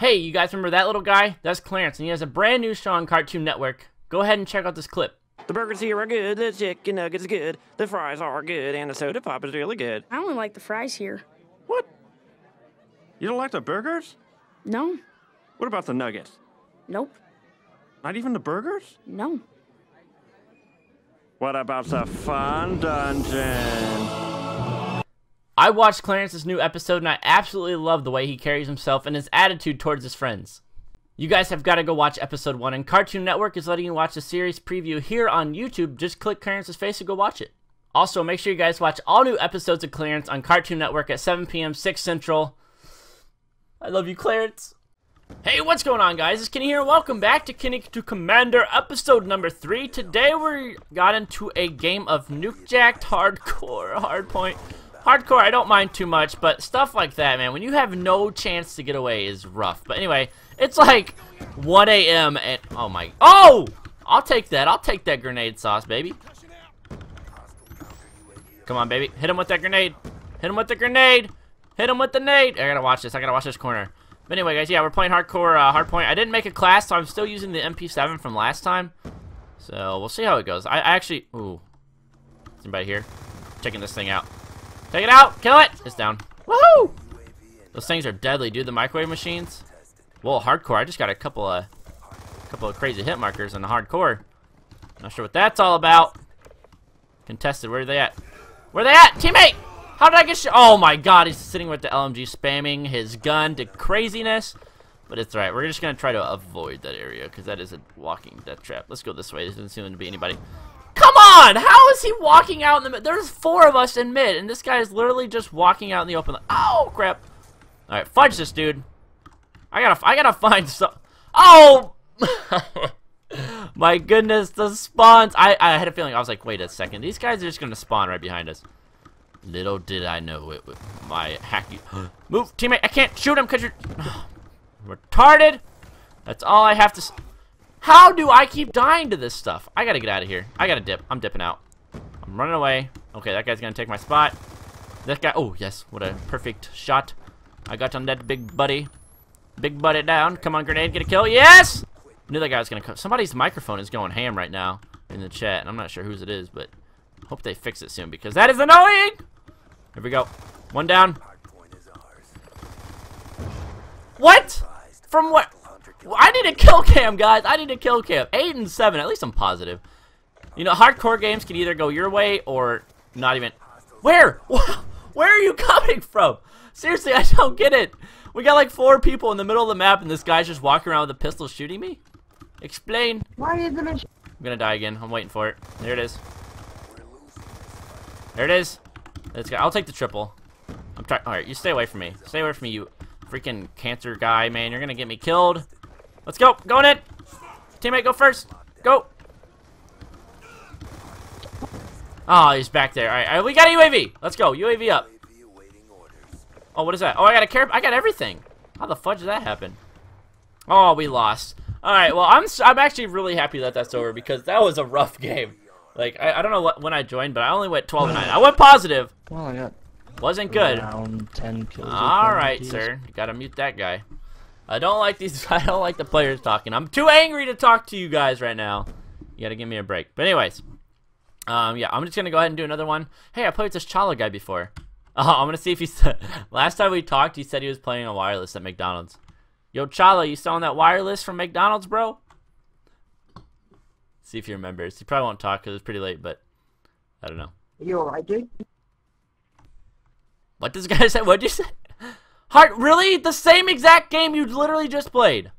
Hey, you guys remember that little guy? That's Clarence, and he has a brand new show on Cartoon Network. Go ahead and check out this clip. The burgers here are good, the chicken nuggets are good, the fries are good, and the soda pop is really good. I only like the fries here. What? You don't like the burgers? No. What about the nuggets? Nope. Not even the burgers? No. What about the fun dungeon? I watched Clarence's new episode and I absolutely love the way he carries himself and his attitude towards his friends. You guys have got to go watch episode 1, and Cartoon Network is letting you watch the series preview here on YouTube. Just click Clarence's face and go watch it. Also, make sure you guys watch all new episodes of Clarence on Cartoon Network at 7 p.m. 6 Central. I love you, Clarence. Hey, what's going on, guys? It's Kenny here. Welcome back to Kenny to Commander, episode number 3. Today we got into a game of Nukejacked, Hardcore, Hardpoint. Hardcore, I don't mind too much, but stuff like that, man, when you have no chance to get away is rough. But anyway, it's like 1 a.m. and... oh my... oh! I'll take that. I'll take that grenade sauce, baby. Come on, baby. Hit him with that grenade. Hit him with the grenade. Hit him with the nade. I gotta watch this. I gotta watch this corner. But anyway, guys, yeah, we're playing Hardcore, Hardpoint. I didn't make a class, so I'm still using the MP7 from last time. So, we'll see how it goes. I actually... ooh. Is anybody here? Checking this thing out. Take it out! Kill it! It's down. Woohoo! Those things are deadly, dude. The microwave machines. Whoa, Hardcore. I just got a couple of crazy hit markers in the Hardcore. Not sure what that's all about. Contested. Where are they at? Where are they at? Teammate! How did I get shot? Oh my god, he's sitting with the LMG spamming his gun to craziness. But it's alright. We're just going to try to avoid that area because that is a walking death trap. Let's go this way. There doesn't seem to be anybody. Come on! How is he walking out in the mid? There's 4 of us in mid, and this guy is literally just walking out in the open. Oh, crap. Alright, fudge this dude. I gotta find some... oh! My goodness, the spawns. I had a feeling. I was like, wait a second. These guys are just going to spawn right behind us. Little did I know it with my hacky... move, teammate. I can't shoot him because you're... retarded. That's all I have to... how do I keep dying to this stuff? I gotta get out of here. I gotta dip. I'm dipping out. I'm running away. Okay, that guy's gonna take my spot. That guy... oh, yes. What a perfect shot. I got on that big buddy. Big buddy down. Come on, grenade. Get a kill. Yes! I knew that guy was gonna come. Somebody's microphone is going ham right now in the chat. I'm not sure whose it is, but hope they fix it soon because that is annoying! Here we go. One down. What? From what? I need a kill cam, guys. I need a kill cam. 8 and 7. At least I'm positive. You know, Hardcore games can either go your way or not even. Where? Where are you coming from? Seriously, I don't get it. We got like 4 people in the middle of the map, and this guy's just walking around with a pistol shooting me? Explain. Why are you gonna... I'm gonna die again. I'm waiting for it. There it is. There it is. Let's go. I'll take the triple. I'm trying. All right, you stay away from me. Stay away from me, you freaking cancer guy, man. You're gonna get me killed. Let's go. Going in. Teammate, go first. Go. Oh, he's back there. All right, we got a UAV. Let's go. UAV up. Oh, what is that? Oh, I got a care. I got everything. How the fudge did that happen? Oh, we lost. All right. Well, I'm actually really happy that that's over because that was a rough game. Like I don't know when I joined, but I only went 12 and 9. I went positive. Well, I got. Wasn't good. Around 10 kills. All right, sir. You gotta mute that guy. I don't like these. I don't like the players talking. I'm too angry to talk to you guys right now. You gotta give me a break. But anyways, yeah, I'm just gonna go ahead and do another one. Hey, I played with this Chala guy before. I'm gonna see if he's. Last time we talked, he said he was playing a wireless at McDonald's. Yo, Chala, you selling that wireless from McDonald's, bro? See if he remembers. He probably won't talk because it's pretty late, but I don't know. You alright, dude? What does this guy say? What'd you say? Heart, really? The same exact game you literally just played.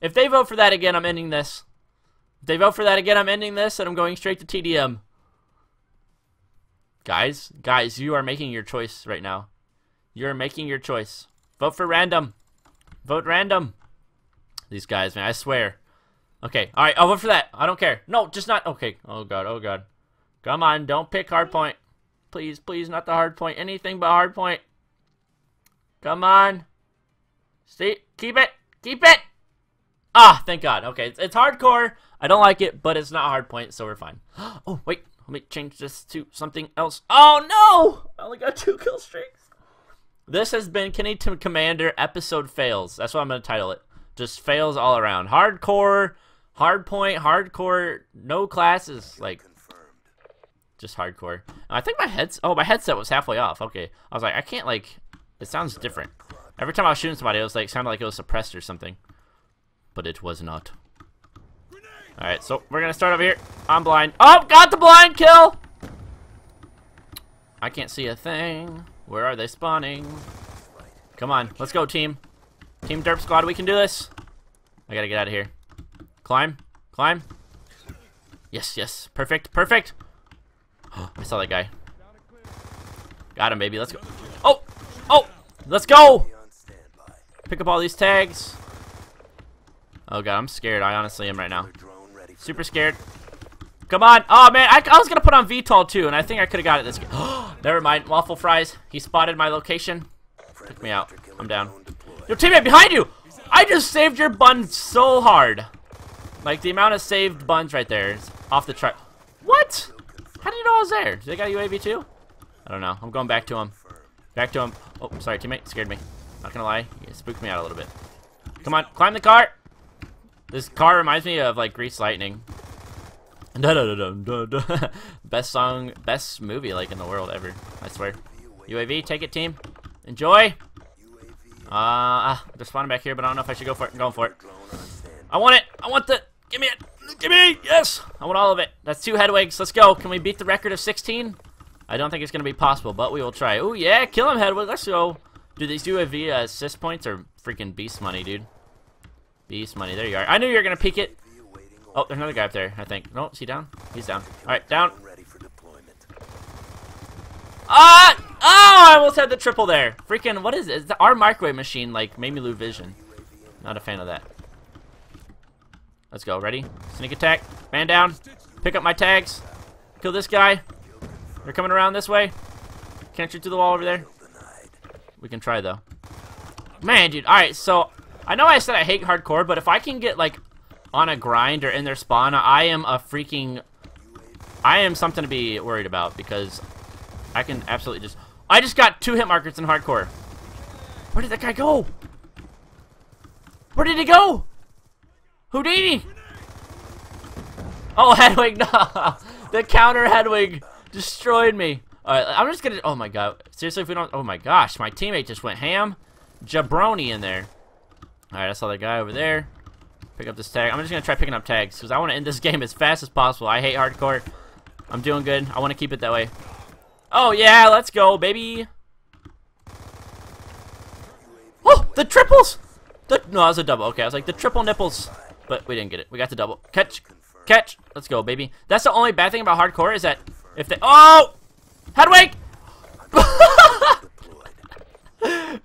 If they vote for that again, I'm ending this. If they vote for that again, I'm ending this, and I'm going straight to TDM. Guys, you are making your choice right now. You're making your choice. Vote for random. Vote random. These guys, man, I swear. Okay, all right, I'll vote for that. I don't care. No, just not. Okay. Oh, God, oh, God. Come on, don't pick Hardpoint. Please, please, not the Hardpoint. Anything but Hardpoint. Come on. See? Keep it. Keep it. Ah, thank God. Okay, it's Hardcore. I don't like it, but it's not Hardpoint, so we're fine. Oh, wait. Let me change this to something else. Oh, no! I only got 2 kill streaks. This has been Kenny to Commander episode fails. That's what I'm going to title it. Just fails all around. Hardcore, hardpoint, hardcore, no classes, like just hardcore. I think my head's, oh, my headset was halfway off. Okay. I was like, I can't, like, it sounds different. Every time I was shooting somebody, it was like, sounded like it was suppressed or something, but it was not. All right, so we're gonna start over here. I'm blind. Oh, got the blind kill. I can't see a thing. Where are they spawning? Come on, let's go, team. Team Derp Squad, we can do this. I gotta get out of here. Climb, climb. Yes, yes, perfect, perfect. I saw that guy. Got him, baby. Let's go. Oh, oh, let's go. Pick up all these tags. Oh god, I'm scared. I honestly am right now. Super scared. Come on. Oh man, I was gonna put on VTOL too, and I think I could have got it this game. Never mind. Waffle fries. He spotted my location. Took me out. I'm down. Your teammate behind you. I just saved your bun so hard. Like the amount of saved buns right there is off the chart. What? How do you know I was there? Do they got a UAV too? I don't know. I'm going back to him. Back to him. Oh, sorry, teammate. Scared me. Not gonna lie. It spooked me out a little bit. Come on, climb the car. This car reminds me of like Grease Lightning. Best song, best movie like in the world ever. I swear. UAV, take it, team. Enjoy. They're spawning back here, but I don't know if I should go for it. I'm going for it. I want it. I want the. Give me it. Give me. Yes. I want all of it. That's 2 Hedwigs. Let's go. Can we beat the record of 16? I don't think it's gonna be possible, but we will try. Oh yeah, kill him, Hedwig. Let's go. Dude, these UAV assist points are freaking beast money, dude. Beast money. There you are. I knew you were gonna peek it. Oh, there's another guy up there, I think. No, is he down? He's down. Alright, down. Ah! Oh, I almost had the triple there. Freaking, what is it? Our microwave machine, like, made me lose vision. Not a fan of that. Let's go. Ready? Sneak attack. Man down. Pick up my tags. Kill this guy. They're coming around this way. Can't shoot through the wall over there. We can try, though. Man, dude. Alright, so, I know I said I hate hardcore, but if I can get, like, on a grind or in their spawn, I am a freaking, I am something to be worried about, because I can absolutely just, I just got 2 hit markers in hardcore. Where did that guy go? Where did he go? Houdini! Oh, Hedwig, no! The counter Hedwig destroyed me. Alright, I'm just gonna, oh my god, seriously, if we don't, oh my gosh, my teammate just went ham, jabroni in there. Alright, I saw that guy over there. Pick up this tag. I'm just gonna try picking up tags because I want to end this game as fast as possible. I hate hardcore. I'm doing good. I want to keep it that way. Oh yeah, let's go, baby. Oh, the triples. No, that was a double. Okay, I was like the triple nipples, but we didn't get it. We got the double. Catch, catch. Let's go, baby. That's the only bad thing about hardcore is that if they. Oh, Hedwig.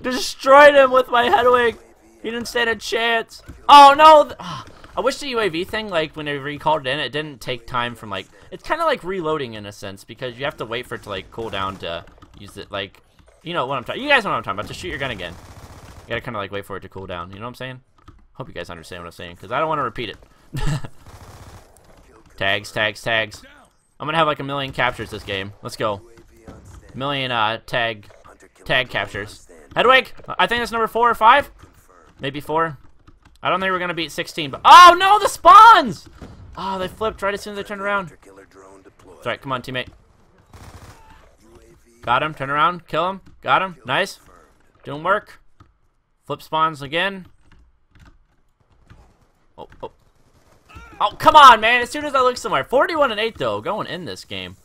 Destroyed him with my Hedwig. He didn't stand a chance. Oh no! I wish the UAV thing, like when they recalled it in, it didn't take time from like. It's kind of like reloading in a sense because you have to wait for it to like cool down to use it. Like, you know what I'm talking. You guys know what I'm talking about. To shoot your gun again, you gotta kind of like wait for it to cool down. You know what I'm saying? Hope you guys understand what I'm saying because I don't want to repeat it. Tags, tags, tags. I'm gonna have like a million captures this game. Let's go. Million tag captures. Hedwig, I think that's number 4 or 5. Maybe 4. I don't think we're gonna beat 16, but oh no, the spawns! Oh, they flipped right as soon as they turned around. It's alright, come on, teammate. Got him, turn around, kill him, got him, nice. Doing work. Flip spawns again. Oh, oh. Oh, come on, man, as soon as I look somewhere. 41-8, though, going in this game.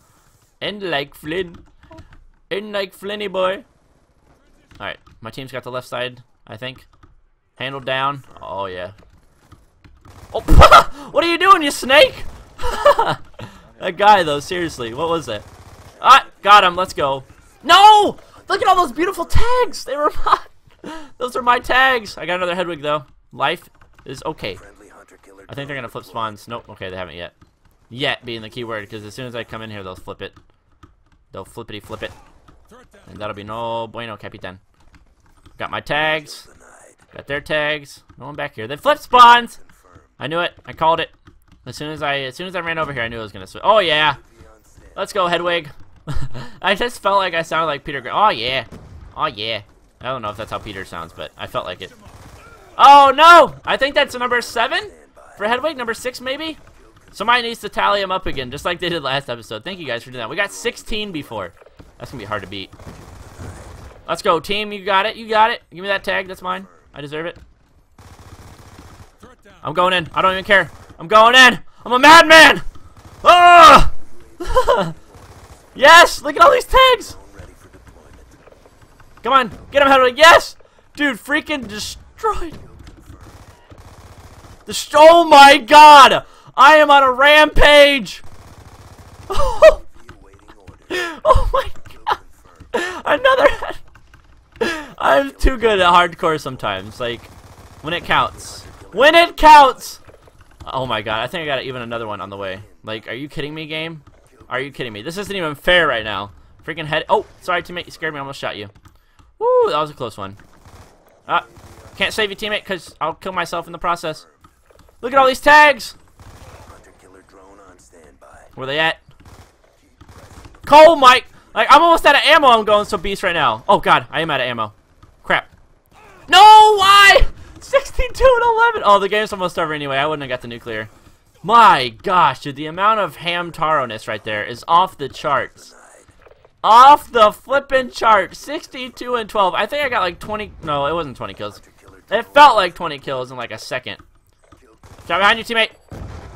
In like Flynn. In like Flinny boy. Alright, my team's got the left side, I think. Handle down. Oh, yeah. Oh, what are you doing, you snake? That guy, though, seriously. What was that? Ah, got him. Let's go. No! Look at all those beautiful tags. They were mine. Those are my tags. I got another Hedwig, though. Life is okay. I think they're going to flip spawns. Nope. Okay, they haven't yet. Yet being the key word, because as soon as I come in here, they'll flip it. They'll flippity flip it. And that'll be no bueno, Capitan. Got my tags. Got their tags. No one back here. They flip spawns. I knew it. I called it. As soon as I ran over here, I knew it was gonna switch. Oh yeah. Let's go, Hedwig. I just felt like I sounded like Peter Griffin. Oh yeah. Oh yeah. I don't know if that's how Peter sounds, but I felt like it. Oh, no! I think that's number 7 for Hedwig. Number 6, maybe? Somebody needs to tally him up again, just like they did last episode. Thank you guys for doing that. We got 16 before. That's going to be hard to beat. Let's go, team. You got it. You got it. Give me that tag. That's mine. I deserve it. I'm going in. I don't even care. I'm going in. I'm a madman. Oh! Yes! Look at all these tags. Come on. Get him, Hedwig. Yes! Dude, freaking destroyed. Oh my god! I am on a rampage! Oh, oh my god! Another head! I'm too good at hardcore sometimes. Like, when it counts. When it counts! Oh my god, I think I got even another one on the way. Like, are you kidding me, game? Are you kidding me? This isn't even fair right now. Freaking head. Oh, sorry, teammate. You scared me. I almost shot you. Woo, that was a close one. Can't save you, teammate, because I'll kill myself in the process. Look at all these tags! Where they at? Coal Mike! Like, I'm almost out of ammo. I'm going so beast right now. Oh god, I am out of ammo. Crap. No, why? 62 and 11. Oh, the game's almost over anyway. I wouldn't have got the nuclear. My gosh, dude, the amount of hamtaro-ness right there is off the charts. Off the flippin' chart. 62 and 12. I think I got like 20. No, it wasn't 20 kills. It felt like 20 kills in like a second. Shot behind you, teammate.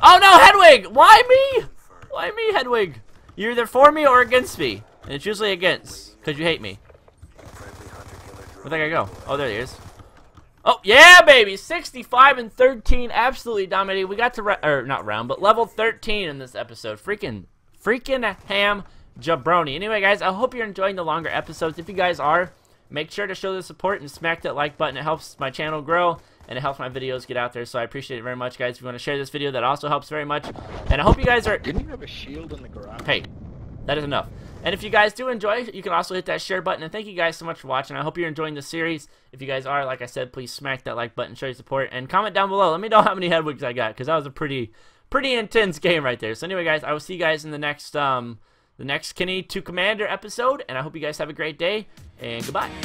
Oh no, Hedwig! Why me? Why me, Hedwig? You're either for me or against me. And it's usually against, because you hate me. Where'd that guy go? Oh, there he is. Oh, yeah, baby! 65 and 13, absolutely dominated. We got to, not round, but level 13 in this episode. Freaking ham jabroni. Anyway, guys, I hope you're enjoying the longer episodes. If you guys are, make sure to show the support and smack that like button. It helps my channel grow, and it helps my videos get out there, so I appreciate it very much, guys. If you want to share this video, that also helps very much. And I hope you guys are... Didn't you have a shield in the garage? Hey, that is enough. And if you guys do enjoy, you can also hit that share button. And thank you guys so much for watching. I hope you're enjoying the series. If you guys are, like I said, please smack that like button, show your support, and comment down below. Let me know how many Hedwigs I got, because that was a pretty intense game right there. So anyway, guys, I will see you guys in the next Kenny to Commander episode, and I hope you guys have a great day, and goodbye.